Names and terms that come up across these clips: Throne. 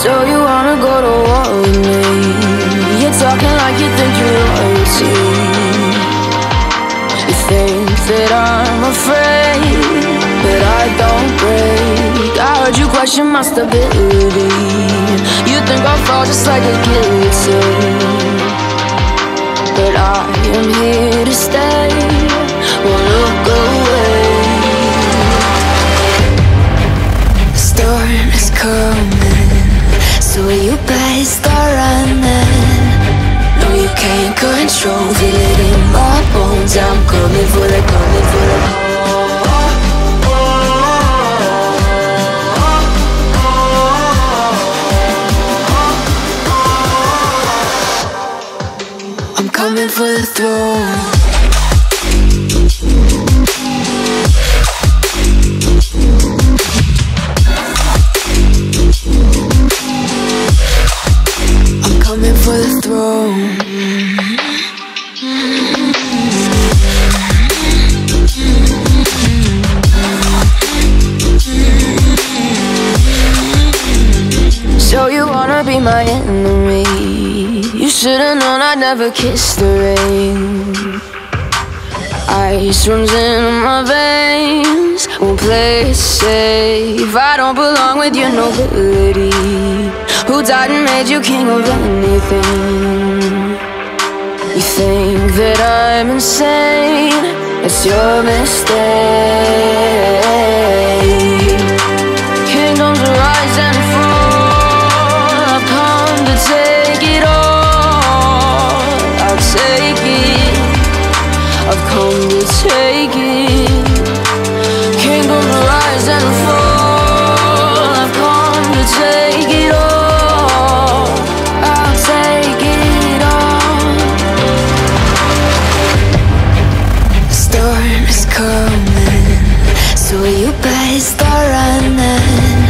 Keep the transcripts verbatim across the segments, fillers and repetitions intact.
So you wanna go to war with me? You're talking like you think you're royalty. You think that I'm afraid, but I don't break. I heard you question my stability. You think I'll fall just like a guillotine, but I am here to stay. Won't look away. The storm is coming, so you better start running. No, you can't control, feel it in my bones. I'm coming for the, coming for the. Coming for the throne. Should've known I'd never kiss the rain. Ice runs in my veins, won't play it safe. I don't belong with your nobility. Who died and made you king of anything? You think that I'm insane? It's your mistake. Kingdoms rise and fall, I've come to take it all. Take it, I've come to take it. Kingdom rise and fall, I've come to take it all. I'll take it all. The storm is coming, so you better start running.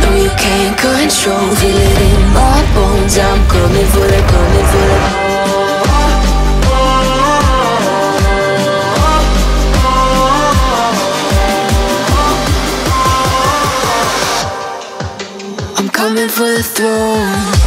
No, you can't control, feel it in my bones. I'm coming for the, coming for the. Coming for the throne.